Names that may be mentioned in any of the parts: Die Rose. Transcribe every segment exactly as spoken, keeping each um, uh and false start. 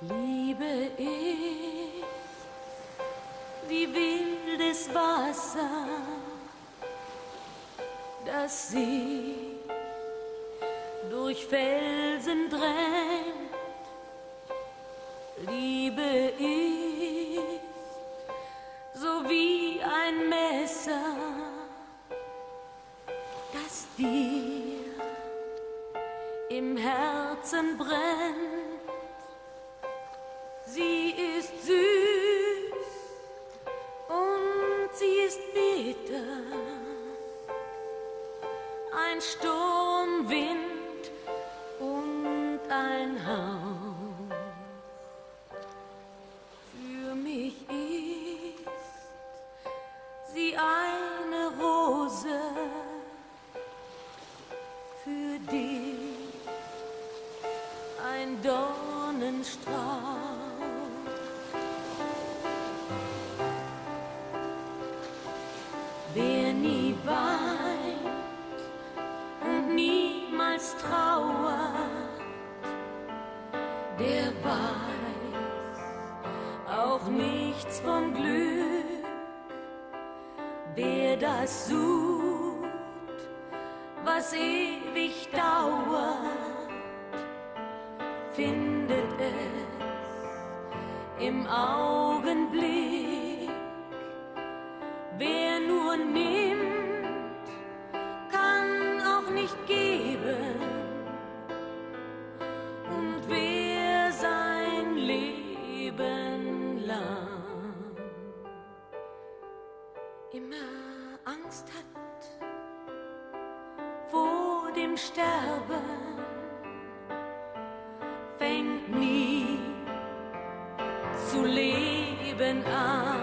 liebe ich wie wildes Wasser, das sich durch Felsen drängt. Liebe ich so wie ein Messer, das dir im Herzen brennt. Sie ist süß und sie ist bitter. Ein Sturmwind und ein Hauch. Für mich ist sie eine Rose. Für dich ein Dornenstrauch. Wer nie weint und niemals trauert, der weiß auch nichts vom Glück. Wer das sucht, was ewig dauert, findet es im Augenblick. Wer nur nimmt, kann auch nicht geben. Und wer sein Leben lang immer Angst hat vor dem Sterben, fängt nie zu leben an.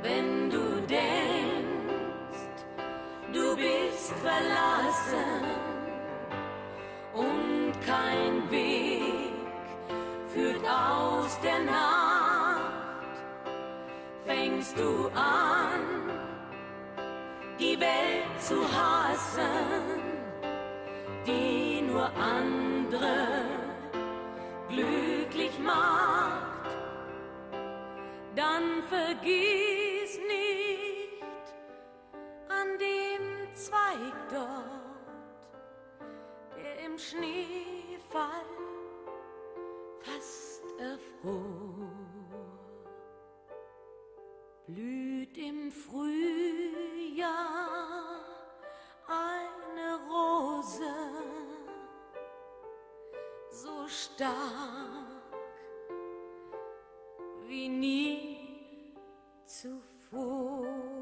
Wenn du denkst, du bist verlassen und kein Weg führt aus der Nacht, fängst du an, die Welt zu hassen, die nur andere glücklich macht. Dann vergiss nicht an dem Zweig dort, der im Schneefall fast erfror. Blüht im Frühjahr eine Rose, so stark wie nie zuvor.